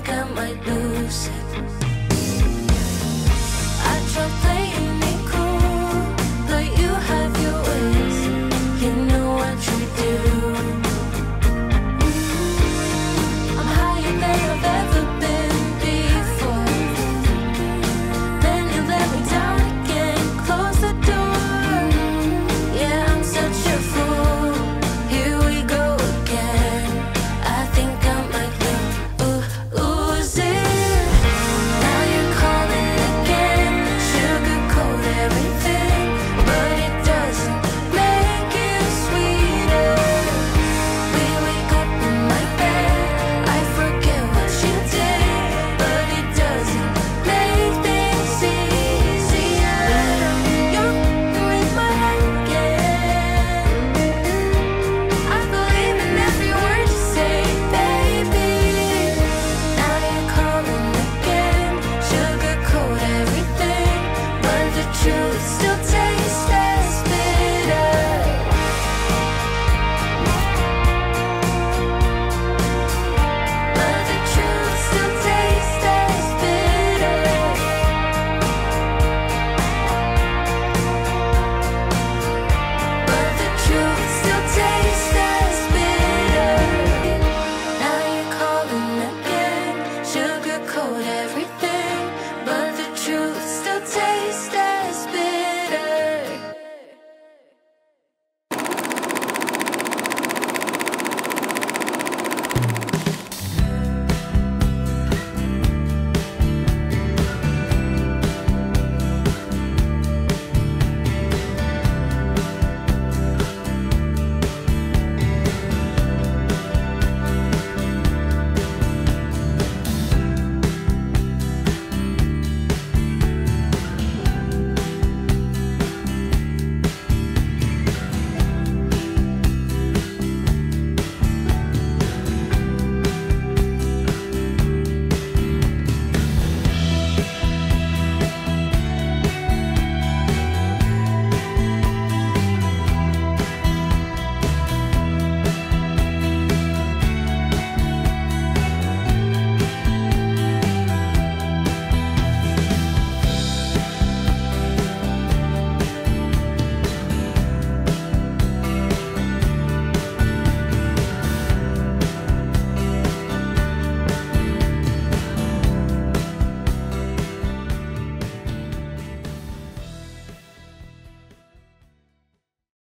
think I might lose it. I try playing it cool, but you have your ways. You know what you do. I'm higher than I've ever been before. Then you let me down again, close the door. Yeah, I'm such a fool. Here we go again. I think I might lose it. Now you're calling again, sugarcoat everything, but it doesn't make it sweeter. We wake up in my bed, I forget what you did, but it doesn't make things easier. You're in my head again. I believe in every word you say, baby. Now you're calling again, sugarcoat everything, but the truth still tastes less bitter. But the truth still tastes as bitter. But the truth still tastes as bitter. Now you're calling again, sugarcoat everything.